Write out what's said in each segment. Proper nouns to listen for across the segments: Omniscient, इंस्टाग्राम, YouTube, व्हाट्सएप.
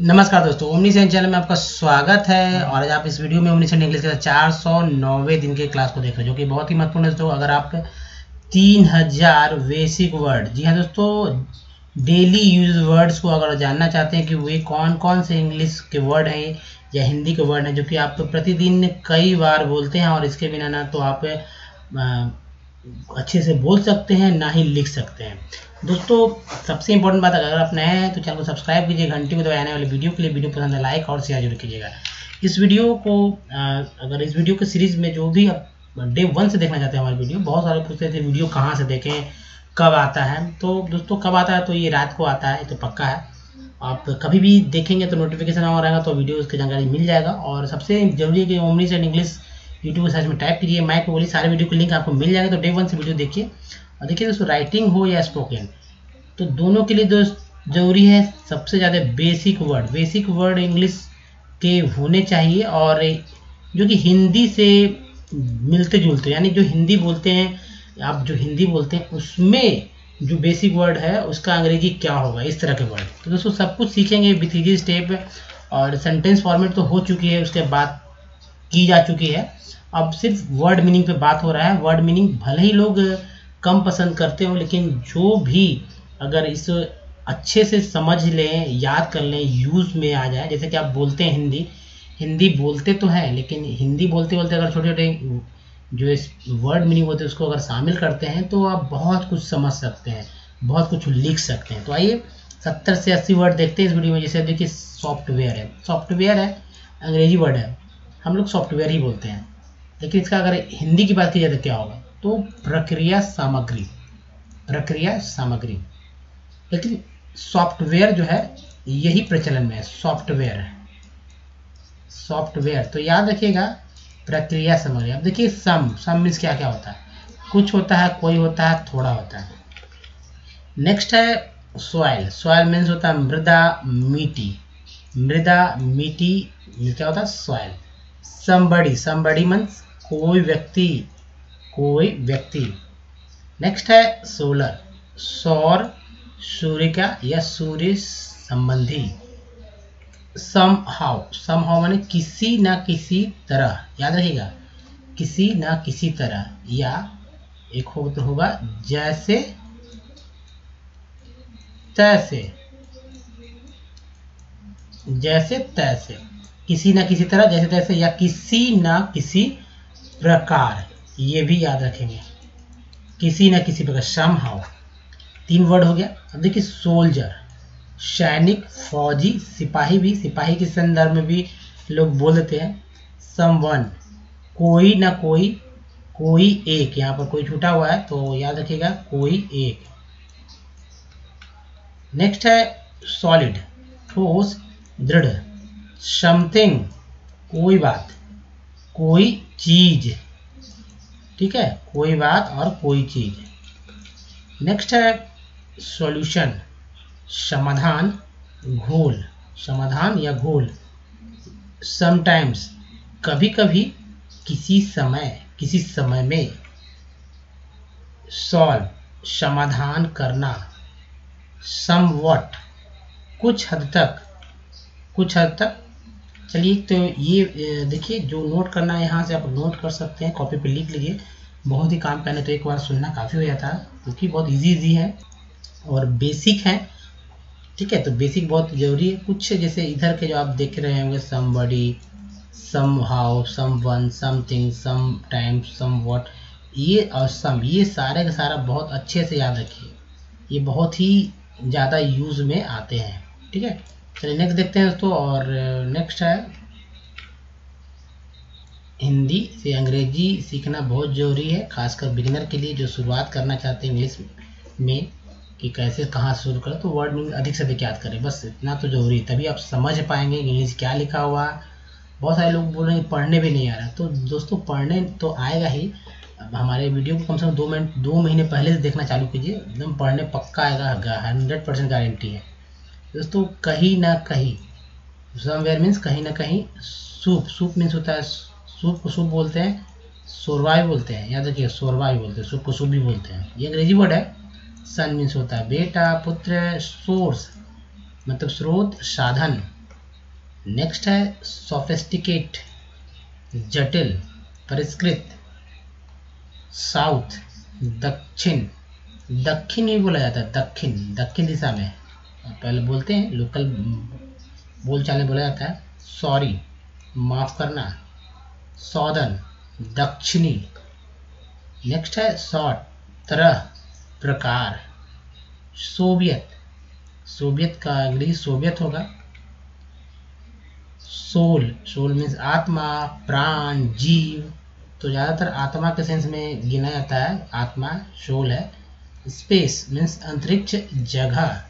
नमस्कार दोस्तों, omniscient channel में आपका स्वागत है। और आज आप इस वीडियो में ओमनीसेंट इंग्लिश के 490वें दिन के क्लास को देख रहे हो, जो कि बहुत ही महत्वपूर्ण है दोस्तों। अगर आप 3000 बेसिक वर्ड, जी हाँ दोस्तों, डेली यूज वर्ड्स को अगर जानना चाहते हैं कि वे कौन कौन से इंग्लिश के वर्ड हैं या हिंदी के वर्ड हैं जो कि आप प्रतिदिन कई बार बोलते हैं और इसके बिना ना तो आप अच्छे से बोल सकते हैं ना ही लिख सकते हैं। दोस्तों सबसे इंपॉर्टेंट बात, अगर आप नए हैं तो चैनल को सब्सक्राइब कीजिए, घंटी को दबाए, आने वाले वीडियो के लिए वीडियो पसंद है लाइक और शेयर जरूर कीजिएगा। इस वीडियो को अगर इस वीडियो की सीरीज में जो भी आप डे 1 से देखना चाहते हैं हमारी वीडियो, बहुत सारे पूछते थे वीडियो कहाँ से देखें, कब आता है, तो दोस्तों कब आता है तो ये रात को आता है, तो पक्का है। आप कभी भी देखेंगे तो नोटिफिकेशन आ रहेगा तो वीडियो की जानकारी मिल जाएगा। और सबसे जरूरी है कि ओमनीसेंट इंग्लिश यूट्यूब सर्च में टाइप कीजिए, माइक बोली, सारे वीडियो के लिंक आपको मिल जाएगा। तो डे 1 से वीडियो देखिए। और देखिए दोस्तों, राइटिंग हो या स्पोकन, तो दोनों के लिए दोस्त जरूरी है सबसे ज़्यादा बेसिक वर्ड इंग्लिश के होने चाहिए, और जो कि हिंदी से मिलते जुलते, यानी जो हिंदी बोलते हैं, आप जो हिंदी बोलते हैं उसमें जो बेसिक वर्ड है उसका अंग्रेजी क्या होगा, इस तरह के वर्ड। तो दोस्तों सब कुछ सीखेंगे विथ इजी स्टेप। और सेंटेंस फॉर्मेट तो हो चुकी है, उसके बाद की जा चुकी है, अब सिर्फ वर्ड मीनिंग पे बात हो रहा है। वर्ड मीनिंग भले ही लोग कम पसंद करते हो, लेकिन जो भी अगर इस अच्छे से समझ लें, याद कर लें, यूज में आ जाए। जैसे कि आप बोलते हैं हिंदी बोलते तो हैं, लेकिन हिंदी बोलते बोलते अगर छोटे छोटे जो इस वर्ड मीनिंग होते हैं उसको अगर शामिल करते हैं तो आप बहुत कुछ समझ सकते हैं, बहुत कुछ लिख सकते हैं। तो आइए 70 से 80 वर्ड देखते हैं इस वीडियो में। जैसे देखिए, सॉफ्टवेयर है, अंग्रेजी वर्ड है, हम लोग सॉफ्टवेयर ही बोलते हैं, लेकिन इसका अगर हिंदी की बात की जाए तो क्या होगा, तो प्रक्रिया सामग्री। लेकिन सॉफ्टवेयर जो है यही प्रचलन में है, सॉफ्टवेयर, तो याद रखिएगा प्रक्रिया सामग्री। अब देखिए सम मीन्स क्या होता है, कुछ होता है, कोई होता है, थोड़ा होता है। नेक्स्ट है सॉयल मीन्स होता है मृदा मिट्टी, क्या होता है सॉयल। समबड़ी मीन्स कोई व्यक्ति। नेक्स्ट है सौर, सूर्य का या सूर्य संबंधी। समहाउ माने किसी ना किसी तरह, याद रखिएगा किसी ना किसी तरह, या एक होगा जैसे तैसे, जैसे तैसे, किसी ना किसी तरह, जैसे तैसे, या किसी ना किसी प्रकार, ये भी याद रखेंगे, किसी ना किसी प्रकार। समहाउ 3 वर्ड हो गया। अब देखिए सोल्जर, सैनिक, फौजी, सिपाही, भी सिपाही के संदर्भ में भी लोग बोल देते हैं। समवन कोई ना कोई, कोई एक, यहाँ पर कोई छूटा हुआ है तो याद रखिएगा कोई एक। नेक्स्ट है सॉलिड, ठोस, दृढ़। समथिंग कोई बात, कोई चीज, ठीक है, कोई बात और कोई चीज। नेक्स्ट है सॉल्यूशन, समाधान, घोल, समाधान या घोल। समटाइम्स कभी कभी, किसी समय में। सॉल्व समाधान करना। समवॉट कुछ हद तक। चलिए, तो ये देखिए जो नोट करना है यहाँ से आप नोट कर सकते हैं, कॉपी पे लिख लीजिए, बहुत ही काम करना है तो एक बार सुनना काफ़ी हो जाता है, क्योंकि बहुत इजी है और बेसिक है, ठीक है। तो बेसिक बहुत ज़रूरी है। कुछ जैसे इधर के जो आप देख रहे होंगे, somebody, somehow, someone, something, sometime, somewhat, ये और सम, ये सारे का सारा बहुत अच्छे से याद रखिए, ये बहुत ही ज़्यादा यूज में आते हैं, ठीक है। चलिए नेक्स्ट देखते हैं दोस्तों। और नेक्स्ट है हिंदी से अंग्रेजी सीखना बहुत ज़रूरी है, खासकर बिगिनर के लिए जो शुरुआत करना चाहते हैं इंग्लिश में कि कैसे कहाँ शुरू करें, तो वर्ड मीनिंग अधिक से अधिक याद करें, बस इतना तो ज़रूरी है, तभी आप समझ पाएंगे इंग्लिश क्या लिखा हुआ। बहुत सारे लोग बोल रहे हैं पढ़ने भी नहीं आ रहा, तो दोस्तों पढ़ने तो आएगा ही। अब हमारे वीडियो को कम से कम 2 महीने पहले से देखना चालू कीजिए, एकदम पढ़ने पक्का आएगा, 100% गारंटी है दोस्तों। कहीं ना कहीं, समवेयर मीन्स कहीं ना कहीं। सूप मीन्स होता है, सूप को सूप बोलते हैं, शोरबा भी बोलते हैं, याद रखिए शोरबा भी बोलते हैं, सूप को सूप भी बोलते हैं, ये अंग्रेजी वर्ड है। सन मीन्स होता है बेटा, पुत्र, सोर्स मतलब स्रोत, साधन। नेक्स्ट है सोफिस्टिकेट, जटिल, परिष्कृत, साउथ, दक्षिण, दक्षिण भी बोला जाता है, दक्षिण दक्षिण दिशा में पहले बोलते हैं, लोकल बोलचाल में बोला जाता है। सॉरी माफ़ करना, सौदन दक्षिणी। नेक्स्ट है शॉर्ट, तरह, प्रकार, सोवियत, सोवियत का इंग्लिश सोवियत होगा। सोल, सोल मीन्स आत्मा, प्राण, जीव, तो ज़्यादातर आत्मा के सेंस में गिना जाता है, आत्मा सोल है। स्पेस मीन्स अंतरिक्ष, जगह,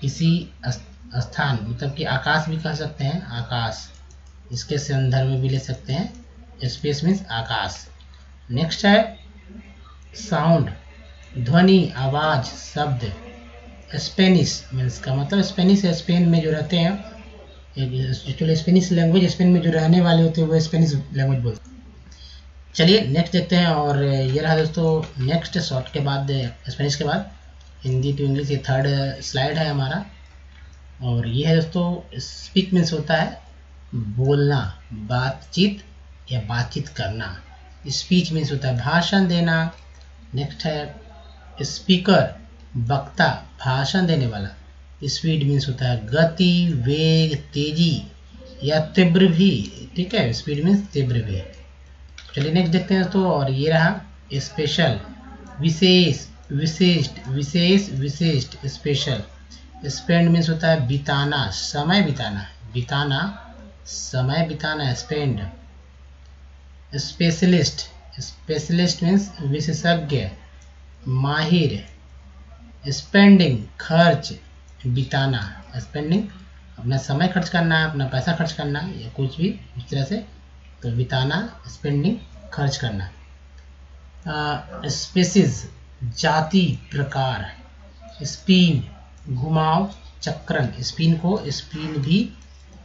किसी स्थान, मतलब कि आकाश भी कह सकते हैं, आकाश इसके संदर्भ में भी ले सकते हैं, स्पेस मीन्स आकाश। नेक्स्ट है साउंड, ध्वनि, आवाज़, शब्द। स्पेनिश मीन्स का मतलब स्पेनिश है, स्पेन में जो रहते हैं, एक्चुअली स्पेनिश लैंग्वेज, स्पेन में जो रहने वाले होते हैं वो स्पेनिश लैंग्वेज बोलते हैं। चलिए नेक्स्ट देखते हैं, और ये रहा दोस्तों नेक्स्ट शॉर्ट के बाद, स्पेनिश के बाद हिंदी टू इंग्लिश, ये थर्ड स्लाइड है हमारा। और ये है दोस्तों स्पीक मीन्स होता है बोलना, बातचीत या बातचीत करना। स्पीच मीन्स होता है भाषण देना। नेक्स्ट है स्पीकर, वक्ता, भाषण देने वाला। स्पीड मीन्स होता है गति, वेग, तेजी या तीव्र भी, ठीक है, स्पीड मीन्स तीव्र भी। चलिए नेक्स्ट देखते हैं दोस्तों, और ये रहा स्पेशल, विशेष, विशिष्ट, विशेष, विशिष्ट, स्पेशल। स्पेंड मीन्स होता है बिताना, समय बिताना, बिताना समय बिताना, स्पेंड। स्पेशलिस्ट, स्पेशलिस्ट मीन्स विशेषज्ञ, माहिर। स्पेंडिंग, खर्च, बिताना, स्पेंडिंग अपना समय खर्च करना, अपना पैसा खर्च करना या कुछ भी इस तरह से, तो बिताना, स्पेंडिंग खर्च करना। स्पेसिस, जाति, प्रकार। स्पिन, घुमाव, चक्रण, स्पिन को स्पिन भी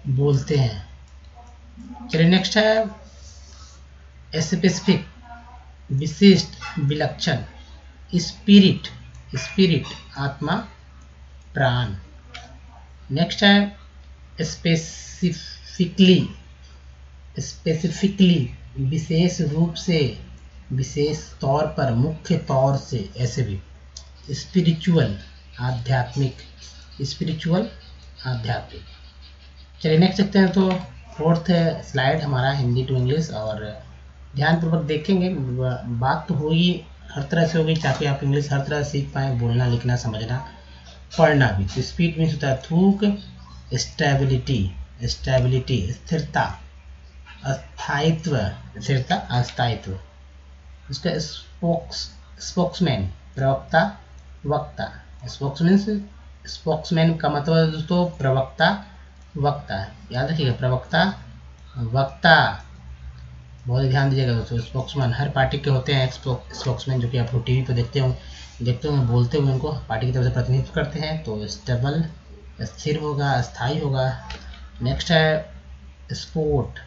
बोलते हैं। चलिए नेक्स्ट है स्पेसिफिक, विशिष्ट, विलक्षण। स्पिरिट, स्पिरिट आत्मा, प्राण। नेक्स्ट है स्पेसिफिकली, स्पेसिफिकली विशेष रूप से, विशेष तौर पर, मुख्य तौर से, ऐसे भी। स्पिरिचुअल आध्यात्मिक, स्पिरिचुअल आध्यात्मिक। चलिए नेक्स्ट देखते हैं तो फोर्थ स्लाइड हमारा हिंदी टू इंग्लिश, और ध्यानपूर्वक देखेंगे, बात तो होगी हर तरह से होगी ताकि आप इंग्लिश हर तरह से सीख पाएँ, बोलना, लिखना, समझना, पढ़ना भी। तो स्पीड मीन्स होता है थूक, स्टेबिलिटी, स्टेबिलिटी स्थिरता, अस्थायित्व, स्थिरता, अस्थायित्व। इसका स्पोक्समैन, प्रवक्ता, वक्ता। स्पोक्समैन से, स्पोक्समैन का मतलब दोस्तों प्रवक्ता, वक्ता, याद रखिएगा, प्रवक्ता, वक्ता, बहुत ध्यान दीजिएगा दोस्तों। स्पोक्समैन हर पार्टी के होते हैं, स्पोक्समैन जो कि आप लोग टीवी पर देखते होंगे बोलते हुए, उनको पार्टी की तरफ से प्रतिनिधित्व करते हैं, तो स्टेबल स्थिर होगा, अस्थायी होगा। नेक्स्ट है स्पोर्ट,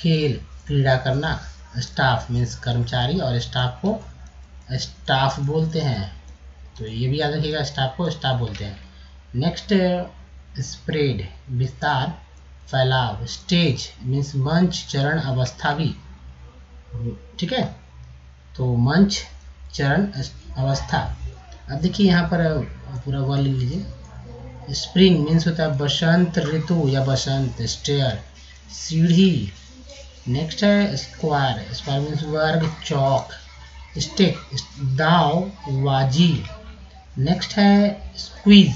खेल, क्रीड़ा करना। स्टाफ मीन्स कर्मचारी, और स्टाफ को स्टाफ बोलते हैं, तो ये भी याद रखिएगा, स्टाफ को स्टाफ बोलते हैं। नेक्स्ट स्प्रेड, विस्तार, फैलाव। स्टेज मीन्स मंच, चरण, अवस्था भी, ठीक है, तो मंच, चरण, अवस्था। अब देखिए यहाँ पर पूरा वर्ड लिख लीजिए। स्प्रिंग मीन्स होता है बसंत ऋतु या बसंत, स्टेयर, सीढ़ी। नेक्स्ट है स्क्वायर, स्क्वायर मीन्स वर्ग, चौक। स्टिक, दाव, वाजी। नेक्स्ट है स्क्वीज,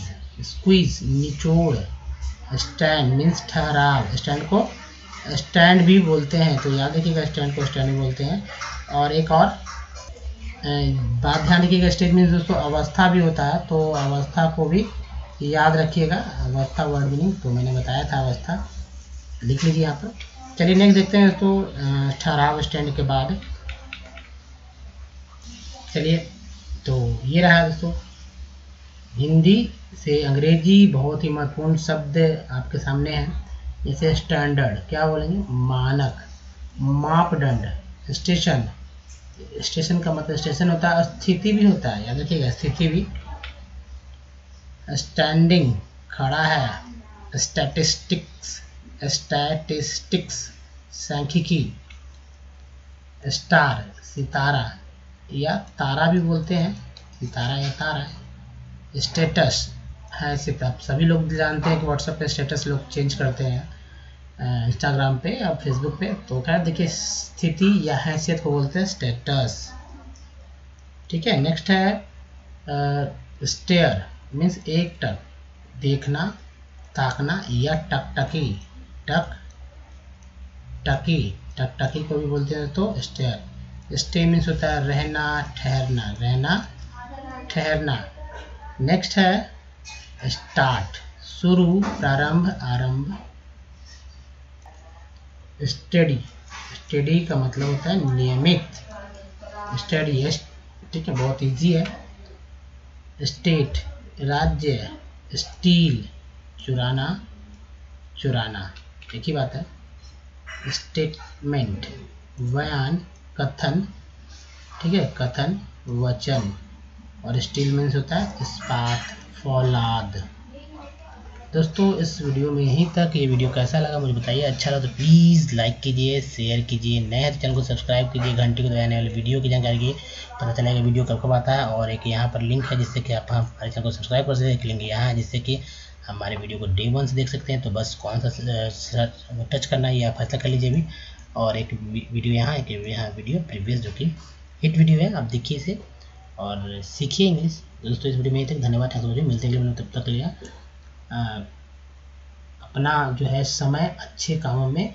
स्क्वीज निचोड़। स्टैंड मीन्स ठहराव, स्टैंड को स्टैंड भी बोलते हैं, तो याद रखिएगा, स्टैंड को स्टैंड भी बोलते हैं। और एक और बात ध्यान रखिएगा, स्टेज मीन्स दोस्तों अवस्था भी होता है, तो अवस्था को भी याद रखिएगा, अवस्था वर्ड मीनिंग तो मैंने बताया था, अवस्था लिख लीजिए यहाँ पर। चलिए नेक्स्ट देखते हैं तो ठहराव, स्टैंड के बाद। चलिए तो ये रहा दोस्तों हिंदी से अंग्रेजी, बहुत ही महत्वपूर्ण शब्द आपके सामने हैं, जैसे स्टैंडर्ड क्या बोलेंगे, मानक, मापदंड, स्टेशन, स्टेशन का मतलब स्टेशन होता है, स्थिति भी होता है, याद रखिएगा, स्थिति भी। स्टैंडिंग खड़ा है, स्टैटिस्टिक्स, स्टैटिस्टिक्स, सांख्यिकी, स्टार, सितारा या तारा भी बोलते हैं, सितारा या तारा है। स्टेटस है, आप सभी लोग जानते हैं कि व्हाट्सएप पे स्टेटस लोग चेंज करते हैं, इंस्टाग्राम पे या फेसबुक पे। तो क्या देखिए, स्थिति या हैसियत को बोलते हैं स्टेटस। ठीक है, नेक्स्ट है स्टेयर, मीन्स एक टक, देखना, ताकना या टकटकी, टकटकी, टकटकी को भी बोलते हैं तो स्टेयर। स्टे मीन्स होता है रहना, ठहरना, रहना, ठहरना। नेक्स्ट है स्टार्ट, शुरू, प्रारंभ, आरंभ। स्टडी, स्टडी का मतलब होता है नियमित, स्टडी। ठीक है, बहुत इजी है। स्टेट, राज्य, स्टील, चुराना, चुराना, एक ही बात है। स्टेटमेंट, बयान, कथन, ठीक है, कथन, वचन। और स्टील मीन्स होता है इस्पात, फौलाद। दोस्तों, इस वीडियो में यहीं तक। ये वीडियो कैसा लगा मुझे बताइए, अच्छा लगा तो प्लीज़ लाइक कीजिए, शेयर कीजिए, नए हैं तो चैनल को सब्सक्राइब कीजिए, घंटे को दबाने वाले वीडियो की जानकारी के पता चलेगा वीडियो कब कब आता है। और एक यहाँ पर लिंक है जिससे कि आप हमारे चैनल को सब्सक्राइब कर सकते हैं, एक लिंक यहाँ है जिससे कि हमारे वीडियो को डे 1 से देख सकते हैं। तो बस कौन सा टच करना है ये आप फैसला कर लीजिए भी। और एक वीडियो यहाँ, एक यहाँ वीडियो प्रीवियस जो कि हिट वीडियो है, आप देखिए इसे और सीखिए इंग्लिश। दोस्तों, इस वीडियो में यहीं तक, धन्यवाद, थैंक यू, मिलते हैं तब तक के लिए। अपना जो है समय अच्छे कामों में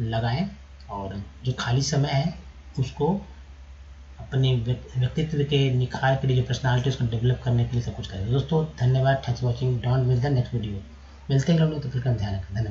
लगाएं और जो खाली समय है उसको अपने व्यक्तित्व के निखार के लिए, जो पर्सनालिटी उसको डेवलप करने के लिए सब कुछ करें। दोस्तों, धन्यवाद, thanks for watching, don't miss the next video, मिलते हैं, तो फिर ध्यान रखें।